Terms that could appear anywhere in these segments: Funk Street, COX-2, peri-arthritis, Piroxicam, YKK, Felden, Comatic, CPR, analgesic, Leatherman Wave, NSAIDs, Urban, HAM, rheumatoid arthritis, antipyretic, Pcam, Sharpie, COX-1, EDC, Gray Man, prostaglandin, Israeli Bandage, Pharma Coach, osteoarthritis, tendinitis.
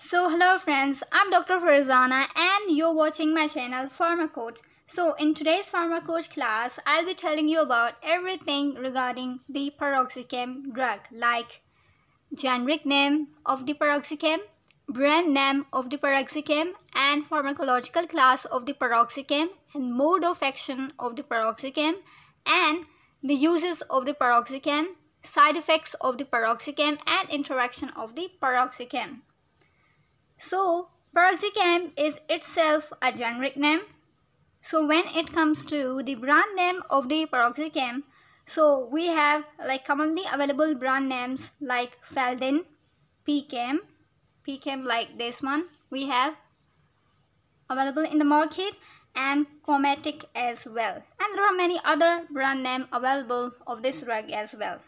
So hello friends, I'm Dr. Farzana and you're watching my channel Pharma Coach. So in today's Pharma Coach class, I'll be telling you about everything regarding the Piroxicam drug, like generic name of the Piroxicam, brand name of the Piroxicam and pharmacological class of the Piroxicam and mode of action of the Piroxicam and the uses of the Piroxicam, side effects of the Piroxicam and interaction of the Piroxicam. So, Piroxicam is itself a generic name. So, when it comes to the brand name of the Piroxicam, so we have like commonly available brand names like Felden, Pcam, Pcam like this one we have available in the market, and Comatic as well. And there are many other brand names available of this drug as well.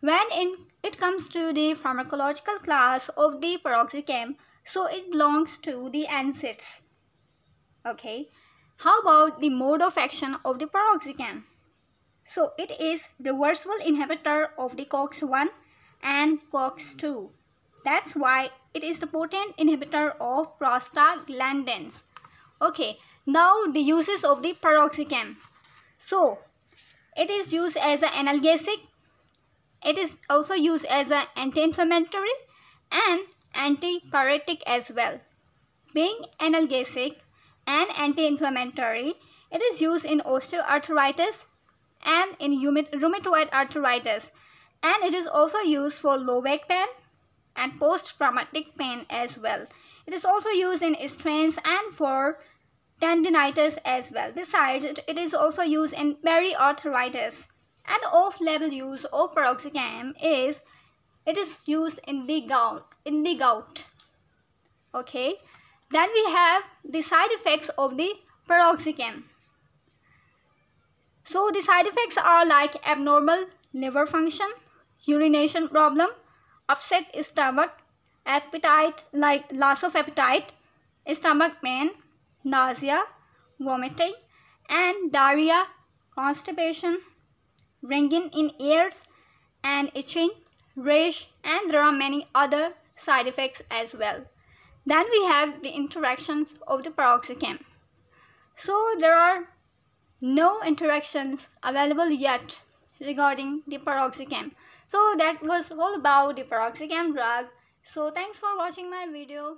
When it comes to the pharmacological class of the Piroxicam, so it belongs to the NSAIDs. Okay, how about the mode of action of the Piroxicam? So it is reversible inhibitor of the COX-1 and COX-2. That's why it is the potent inhibitor of prostaglandins. Okay, now the uses of the Piroxicam. So it is used as an analgesic. It is also used as an anti-inflammatory and antipyretic as well. Being analgesic and anti-inflammatory, it is used in osteoarthritis and in rheumatoid arthritis. And it is also used for low back pain and post-traumatic pain as well. It is also used in strains and for tendinitis as well. Besides, it is also used in peri-arthritis. And the off-label use of Piroxicam is, it is used in the gout. Okay. Then we have the side effects of the Piroxicam. So the side effects are like abnormal liver function, urination problem, upset stomach, appetite like loss of appetite, stomach pain, nausea, vomiting, and diarrhea, constipation, ringing in ears and itching, rash, and there are many other side effects as well. Then we have the interactions of the Piroxicam. So there are no interactions available yet regarding the Piroxicam. So that was all about the Piroxicam drug. So thanks for watching my video.